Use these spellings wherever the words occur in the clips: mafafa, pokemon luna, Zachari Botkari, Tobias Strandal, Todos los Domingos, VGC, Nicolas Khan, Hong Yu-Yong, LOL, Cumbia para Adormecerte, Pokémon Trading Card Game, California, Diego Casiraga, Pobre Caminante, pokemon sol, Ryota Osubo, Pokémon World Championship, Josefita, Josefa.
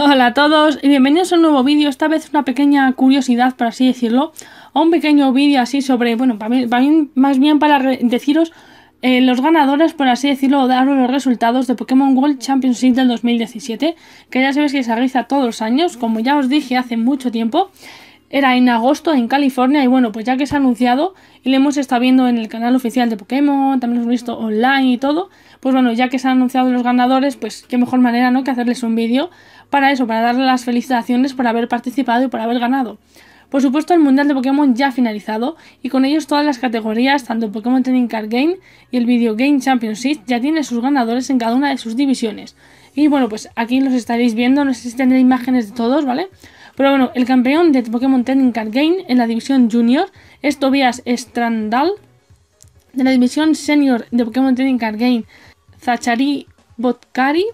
Hola a todos y bienvenidos a un nuevo vídeo, esta vez una pequeña curiosidad, por así decirlo, o un pequeño vídeo así sobre, bueno, para mí más bien para deciros los ganadores, por así decirlo, o daros los resultados de Pokémon World Championship del 2017, que ya sabéis que se realiza todos los años, como ya os dije hace mucho tiempo, era en agosto en California y bueno, pues ya que se ha anunciado y lo hemos estado viendo en el canal oficial de Pokémon, también lo hemos visto online y todo, pues bueno, ya que se han anunciado los ganadores, pues qué mejor manera, ¿no?, que hacerles un vídeo para eso, para darle las felicitaciones por haber participado y por haber ganado. Por supuesto, el Mundial de Pokémon ya ha finalizado y con ellos todas las categorías, tanto Pokémon Trading Card Game y el Video Game Championship, ya tienen sus ganadores en cada una de sus divisiones. Y bueno, pues aquí los estaréis viendo, no sé si tendré imágenes de todos, ¿vale? Pero bueno, el campeón de Pokémon Trading Card Game en la división Junior es Tobias Strandal. De la división Senior de Pokémon Trading Card Game, Zachari Botkari.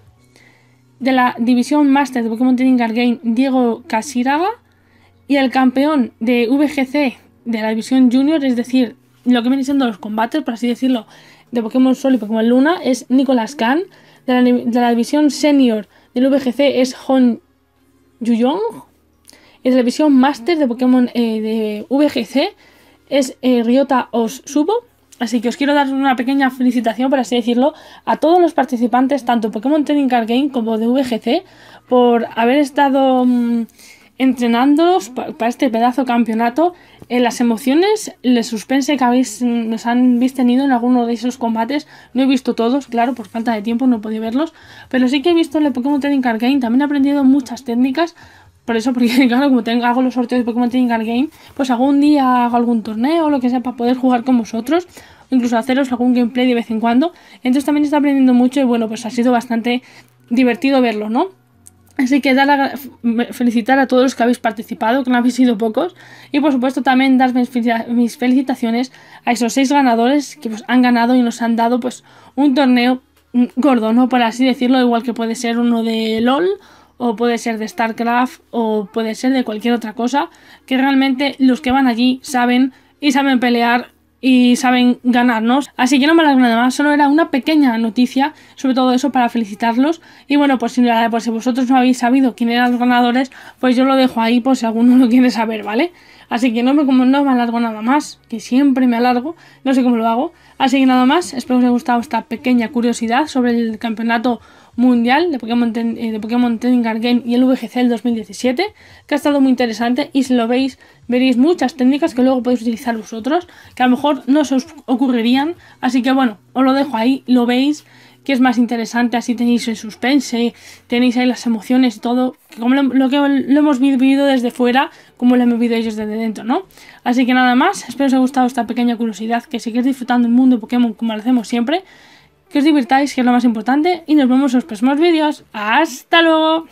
De la división Master de Pokémon Trading Card Game, Diego Casiraga. Y el campeón de VGC de la división Junior, es decir, lo que vienen siendo los combates, por así decirlo, de Pokémon Sol y Pokémon Luna, es Nicolas Khan. De la división Senior del VGC es Hong Yu-Yong. Y de la división Master de Pokémon de VGC es Ryota Osubo. Así que os quiero dar una pequeña felicitación, por así decirlo, a todos los participantes, tanto Pokémon Trading Card Game como de VGC, por haber estado entrenándolos para este pedazo de campeonato. Las emociones, el suspense que nos habéis tenido en alguno de esos combates, no he visto todos, claro, por falta de tiempo no he podido verlos, pero sí que he visto el Pokémon Trading Card Game, también he aprendido muchas técnicas. Por eso, porque claro, como hago los sorteos de Pokémon Trading Card Game, pues algún día hago algún torneo o lo que sea para poder jugar con vosotros, o incluso haceros algún gameplay de vez en cuando. Entonces también está aprendiendo mucho y bueno, pues ha sido bastante divertido verlo, ¿no? Así que felicitar a todos los que habéis participado, que no habéis sido pocos. Y por supuesto también dar mis felicitaciones a esos 6 ganadores que pues han ganado y nos han dado pues un torneo gordo, ¿no?, por así decirlo, igual que puede ser uno de LOL, o puede ser de StarCraft, o puede ser de cualquier otra cosa, que realmente los que van allí saben, y saben pelear, y saben ganarnos. Así que no me alargo nada más, solo era una pequeña noticia, sobre todo eso, para felicitarlos. Y bueno, pues si vosotros no habéis sabido quién eran los ganadores, pues yo lo dejo ahí por si alguno lo quiere saber, ¿vale? Así que no me alargo nada más, que siempre me alargo, no sé cómo lo hago. Así que nada más, espero que os haya gustado esta pequeña curiosidad sobre el campeonato mundial de Pokémon Trading Card Game y el VGC del 2017, que ha estado muy interesante, y si lo veis veréis muchas técnicas que luego podéis utilizar vosotros, que a lo mejor no se os ocurrirían. Así que bueno, os lo dejo ahí, lo veis, que es más interesante, así tenéis el suspense, tenéis ahí las emociones y todo, como lo que hemos vivido desde fuera, como lo han vivido ellos desde dentro, ¿no? Así que nada más, espero os haya gustado esta pequeña curiosidad, que sigáis disfrutando del mundo de Pokémon como lo hacemos siempre, que os divirtáis, que es lo más importante, y nos vemos en los próximos vídeos. ¡Hasta luego!